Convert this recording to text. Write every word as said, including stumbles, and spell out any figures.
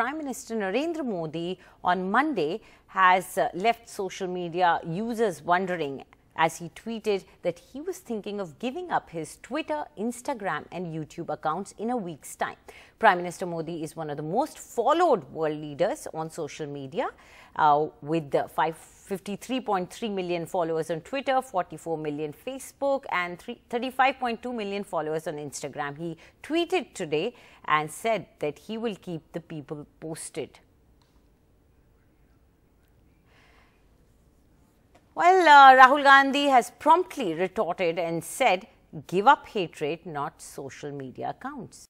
Prime Minister Narendra Modi on Monday has uh, left social media users wondering as he tweeted that he was thinking of giving up his Twitter, Instagram and YouTube accounts in a week's time. Prime Minister Modi is one of the most followed world leaders on social media uh, with fifty-three point three million followers on Twitter, forty-four million Facebook and thirty-five point two million followers on Instagram. He tweeted today and said that he will keep the people posted. Well, uh, Rahul Gandhi has promptly retorted and said, give up hatred, not social media accounts.